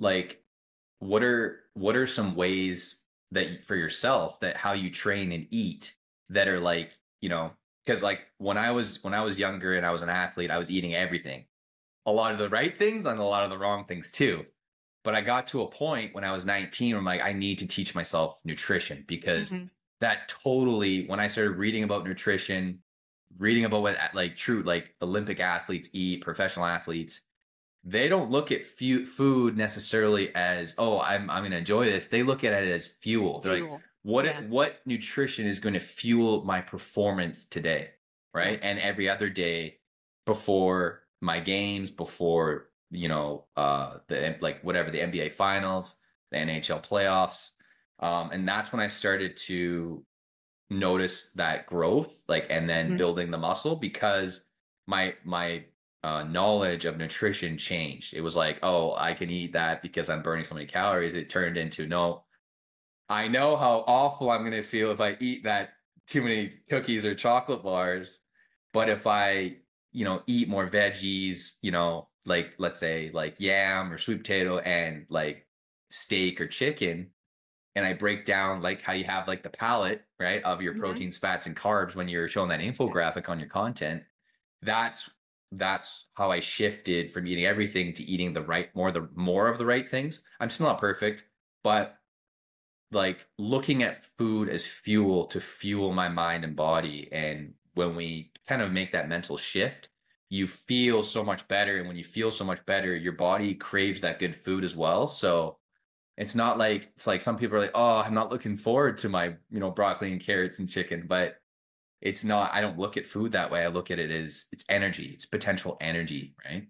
like what are some ways that for yourself that how you train and eat that are like, you know, because like when I was younger and I was an athlete, I was eating everything, a lot of the right things and a lot of the wrong things too. But I got to a point when I was 19, I'm like, I need to teach myself nutrition, because that totally, when I started reading about nutrition, reading about what like true, like Olympic athletes eat, professional athletes, they don't look at food necessarily as, oh, I'm going to enjoy this. They look at it as fuel. They're like, what nutrition is going to fuel my performance today, right? And every other day before my games, before, you know, the like whatever, the NBA finals, the NHL playoffs. And that's when I started to notice that growth, like, and then building the muscle, because my knowledge of nutrition changed. It was like, oh, I can eat that because I'm burning so many calories. It turned into, no, I know how awful I'm going to feel if I eat that too many cookies or chocolate bars. But if I, you know, eat more veggies, you know, like let's say like yam or sweet potato and like steak or chicken, and I break down like how you have like the palette, right, of your proteins, fats, and carbs when you're showing that infographic on your content, that's how I shifted from eating everything to eating the right, more of the right things. I'm still not perfect, but like looking at food as fuel to fuel my mind and body. And when we kind of make that mental shift, you feel so much better. And when you feel so much better, your body craves that good food as well. So it's not like, it's like some people are like, oh, I'm not looking forward to my, you know, broccoli and carrots and chicken, but it's not, I don't look at food that way. I look at it as it's energy, it's potential energy, right?